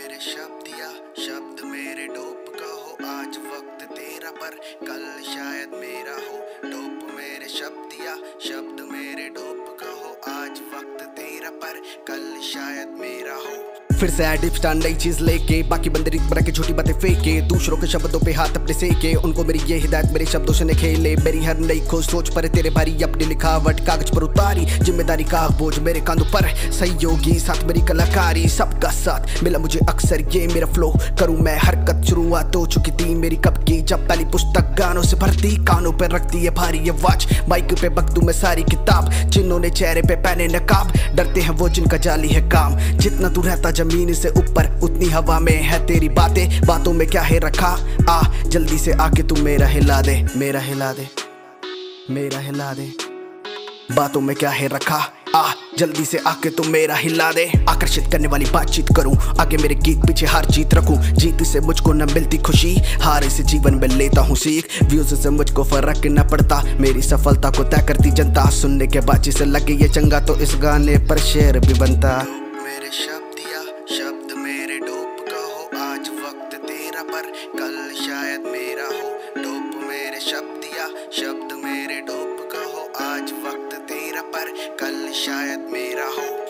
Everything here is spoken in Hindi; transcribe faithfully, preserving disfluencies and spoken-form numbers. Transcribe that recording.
मेरे शब्द या शब्द मेरे डोप का हो। आज वक्त तेरा पर कल शायद मेरा हो। डोप मेरे शब्द या शब्द मेरे डोप का हो। आज वक्त तेरा पर कल शायद मेरा हो। फिर से एडिप्स्टार नई चीज लेके बाकी बंदे रीत बना के छोटी बातें फेंके, दूसरों के शब्दों पे हाथ अपने सेके। उनको मेरी ये हिदायत मेरे शब्दों से न खेले। मेरी हर नई खोज सोच पर तेरे भारी, अपनी लिखावट कागज पर उतारी, जिम्मेदारी का बोझ मेरे कांधों पर। सहयोगी साथ मेरी कलाकारी, सबका साथ मिला मुझे अक्सर ये मेरा फ्लो। करूँ मैं हरकत, शुरुआत हो चुकी थी मेरी कब की, जब पहली पुस्तक गानों से भरती। कानों पर रखती है भारी ये वाच, माइक पे बकदू मैं सारी किताब। जिन्होंने ने चेहरे पे पहने नकाब, डरते हैं वो जिनका जाली है काम। जितना दूर रहता मीन से ऊपर उतनी हवा में है तेरी बातें। बातों में क्या है रखा, आ जल्दी से आके तू मेरा हिला दे, मेरा हिला दे, मेरा हिला दे। बातों में क्या है रखा, आ जल्दी से आके तुम मेरा हिला दे। आकर्षित करने वाली बातचीत करूं, आगे मेरे गीत पीछे हार जीत रखूं। जीत से मुझको न मिलती खुशी, हार से जीवन में लेता हूं सीख। व्यूज से मुझको फर्क न पड़ता, मेरी सफलता को तय करती जनता। सुनने के बाद जिसे लगे ये चंगा, तो इस गाने पर शेर भी बनता। शब्द मेरे डोप का हो। आज वक्त तेरा पर कल शायद मेरा हो। डोप मेरे शब्द या शब्द मेरे डोप का हो। आज वक्त तेरा पर कल शायद मेरा हो।